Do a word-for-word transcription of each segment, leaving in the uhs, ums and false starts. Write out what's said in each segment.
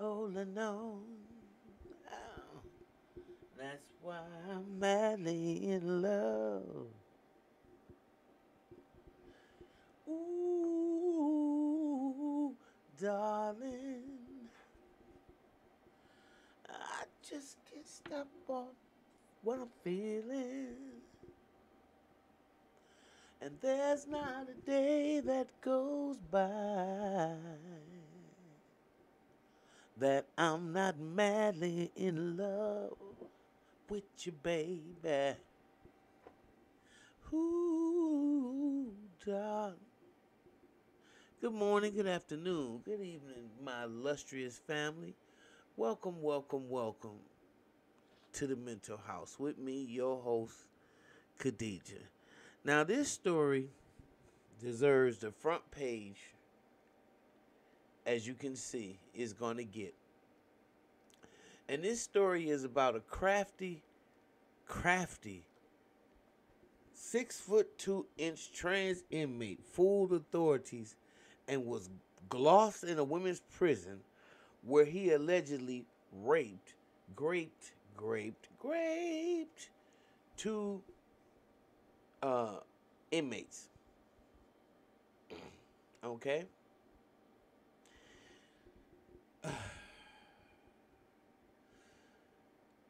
all alone. Oh, that's why I'm madly in love. Ooh, darling, I just can't stop on what I'm feeling. And there's not a day that goes by that I'm not madly in love with you, baby. Ooh, darling. Good morning, good afternoon, good evening, my illustrious family. Welcome, welcome, welcome to the Mental House with me, your host, Khadija. Now, this story deserves the front page, as you can see, is going to get. And this story is about a crafty, crafty, six foot two inch trans inmate fooled authorities and was glossed in a women's prison where he allegedly raped, graped, graped, graped two uh, inmates. Okay?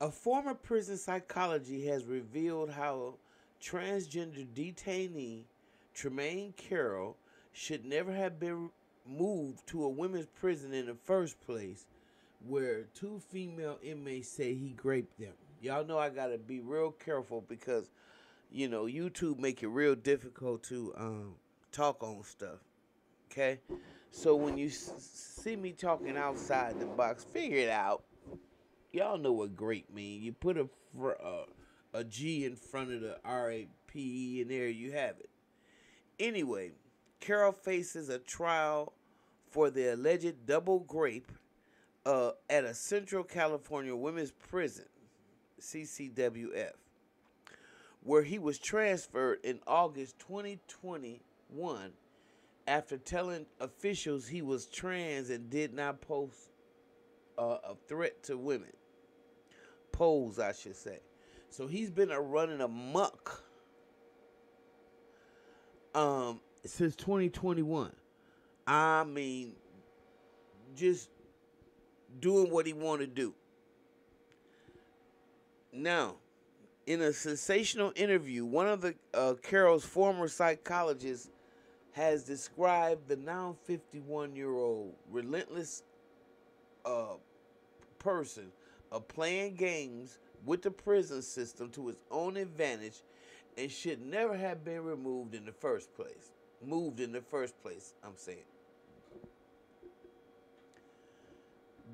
A former prison psychology has revealed how transgender detainee Tremaine Carroll should never have been moved to a women's prison in the first place, where two female inmates say he raped them. Y'all know I gotta be real careful because, you know, YouTube make it real difficult to um, talk on stuff, okay? So when you s see me talking outside the box, figure it out. Y'all know what grape mean. You put a, fr uh, a G in front of the R A P E and there you have it. Anyway, Carroll faces a trial for the alleged double grape uh, at a Central California women's prison, C C W F, where he was transferred in August twenty twenty-one after telling officials he was trans and did not pose uh, a threat to women. Pose, I should say. So he's been a running amok um, since twenty twenty-one. I mean, just doing what he wanted to do. Now, in a sensational interview, one of the uh, Carroll's former psychologists has described the now fifty-one-year-old relentless uh, person of playing games with the prison system to his own advantage and should never have been removed in the first place. Moved in the first place, I'm saying.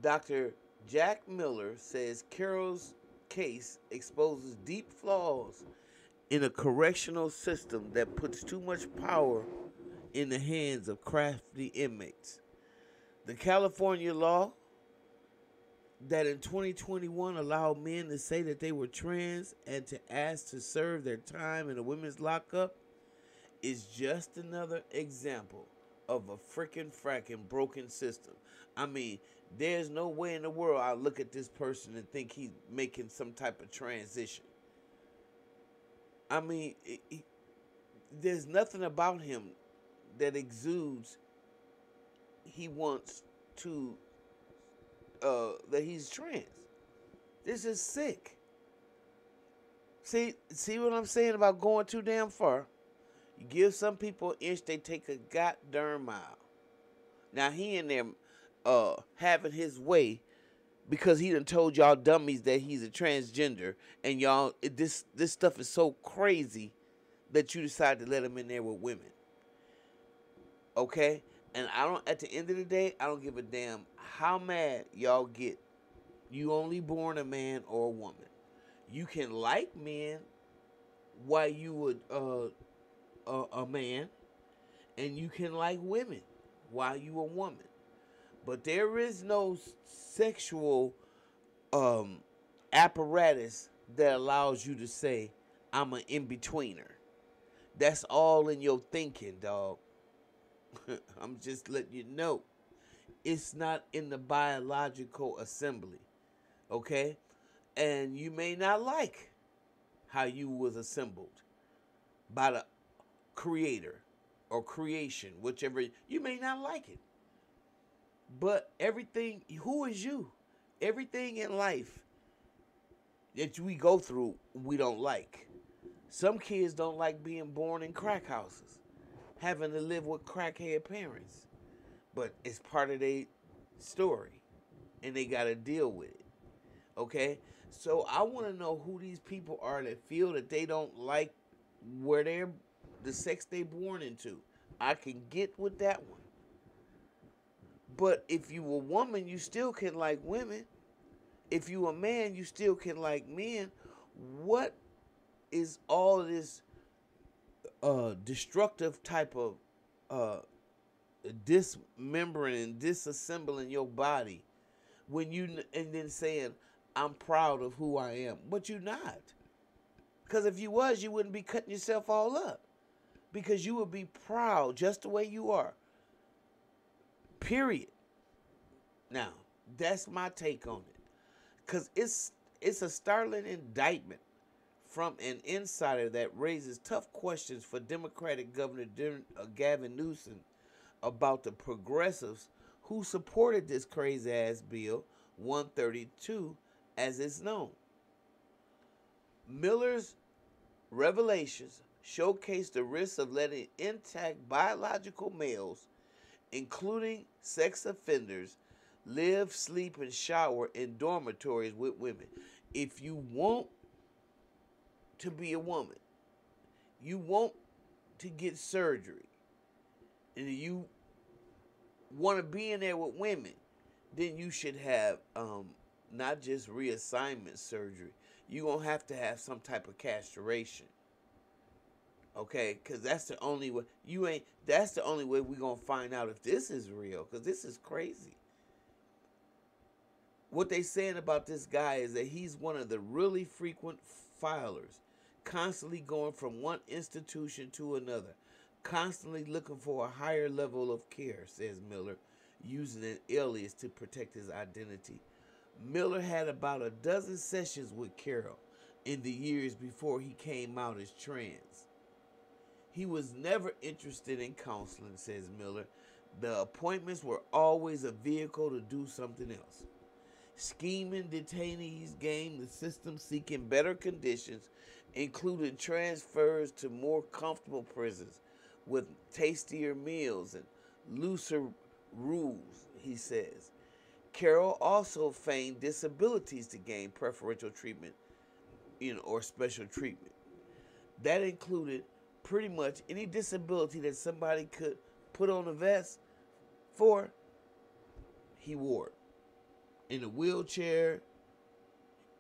Doctor Jack Miller says Carroll's case exposes deep flaws in a correctional system that puts too much power in the hands of crafty inmates. The California law that in twenty twenty-one allowed men to say that they were trans and to ask to serve their time in a women's lockup is just another example of a frickin' frackin' broken system. I mean, there's no way in the world I look at this person and think he's making some type of transition. I mean, it, it, there's nothing about him that exudes he wants to, uh, that he's trans. This is sick. See, see what I'm saying about going too damn far? You give some people an inch, they take a goddamn mile. Now, he in there uh, having his way because he done told y'all dummies that he's a transgender. And y'all, this, this stuff is so crazy that you decide to let him in there with women. Okay? And I don't, at the end of the day, I don't give a damn how mad y'all get. You only born a man or a woman. You can like men while you would... Uh, A, a man, and you can like women while you a woman, but there is no sexual um, apparatus that allows you to say I'm an in-betweener. That's all in your thinking, dog. I'm just letting you know It's not in the biological assembly, okay? And you may not like how you was assembled by the creator or creation, whichever. You may not like it. But everything, who is you? Everything in life that we go through, we don't like. Some kids don't like being born in crack houses, having to live with crackhead parents. But it's part of their story, and they got to deal with it, okay? So I want to know who these people are that feel that they don't like where they're, the sex they born into. I can get with that one. But if you a woman, you still can like women. If you a man, you still can like men. What is all this uh, destructive type of uh, dismembering and disassembling your body when you and then saying, I'm proud of who I am? But you're not. Because if you was, you wouldn't be cutting yourself all up. Because you would be proud just the way you are. Period. Now, that's my take on it. Because it's, it's a startling indictment from an insider that raises tough questions for Democratic Governor Gavin Newsom about the progressives who supported this crazy-ass bill, one thirty-two, as it's known. Miller's revelations showcase the risks of letting intact biological males, including sex offenders, live, sleep, and shower in dormitories with women. If you want to be a woman, you want to get surgery, and you want to be in there with women, then you should have um, not just reassignment surgery. You're going to have to have some type of castration. Okay, because that's the only way you ain't. That's the only way we're gonna find out if this is real. Because this is crazy. What they saying about this guy is that he's one of the really frequent filers, constantly going from one institution to another, constantly looking for a higher level of care, says Miller, using an alias to protect his identity. Miller had about a dozen sessions with Carroll in the years before he came out as trans. He was never interested in counseling, says Miller. The appointments were always a vehicle to do something else. Scheming detainees game the system, seeking better conditions, including transfers to more comfortable prisons with tastier meals and looser rules, he says. Carroll also feigned disabilities to gain preferential treatment, you know, or special treatment. That included pretty much any disability that somebody could put on a vest for, he wore it. In a wheelchair,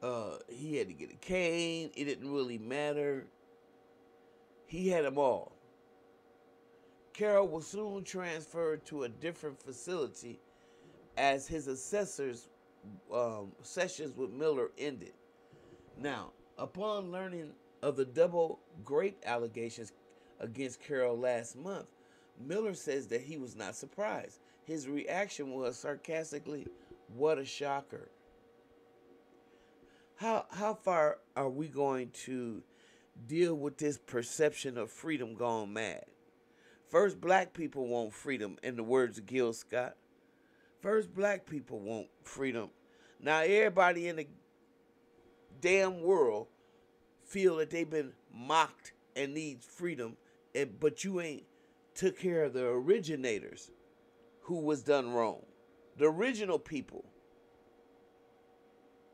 uh, he had to get a cane. It didn't really matter. He had them all. Carroll was soon transferred to a different facility as his assessor's um, sessions with Miller ended. Now, upon learning of the double grape allegations against Carroll last month, Miller says that he was not surprised. His reaction was sarcastically, "What a shocker." How, how far are we going to deal with this perception of freedom gone mad? First, black people want freedom, in the words of Gil Scott. First, black people want freedom. Now, everybody in the damn world feel that they've been mocked and needs freedom, and but you ain't took care of the originators who was done wrong. The original people.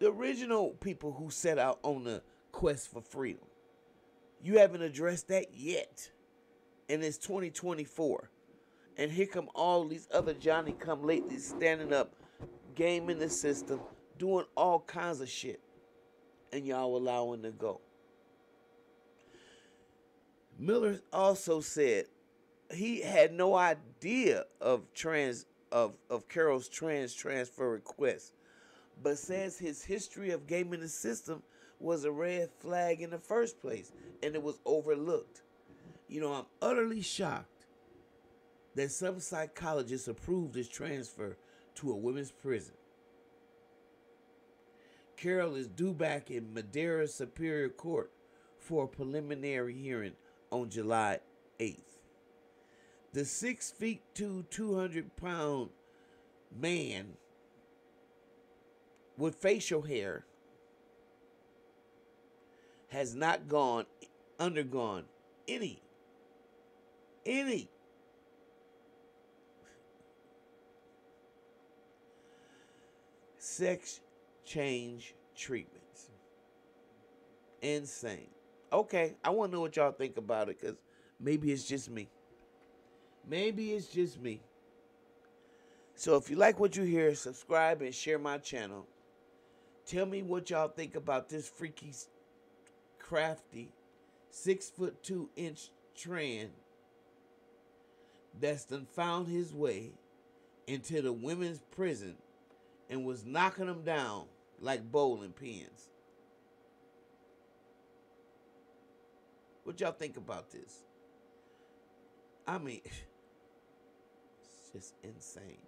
The original people who set out on the quest for freedom. You haven't addressed that yet. And it's twenty twenty-four. And here come all these other Johnny come lately standing up, gaming the system, doing all kinds of shit. And y'all allowing to go. Miller also said he had no idea of trans of, of Carroll's trans transfer request, but says his history of gaming the system was a red flag in the first place, and it was overlooked. You know, I'm utterly shocked that some psychologists approved this transfer to a women's prison. Carroll is due back in Madeira Superior Court for a preliminary hearing on July eighth. The six feet two, two hundred pound man with facial hair has not gone, undergone any, any sex change treatments. Insane. Okay, I want to know what y'all think about it, because maybe it's just me. Maybe it's just me. So if you like what you hear, subscribe and share my channel. Tell me what y'all think about this freaky, crafty, six foot two inch trans that's done found his way into the women's prison and was knocking them down like bowling pins. What y'all think about this? I mean, it's just insane.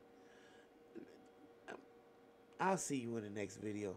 I'll see you in the next video.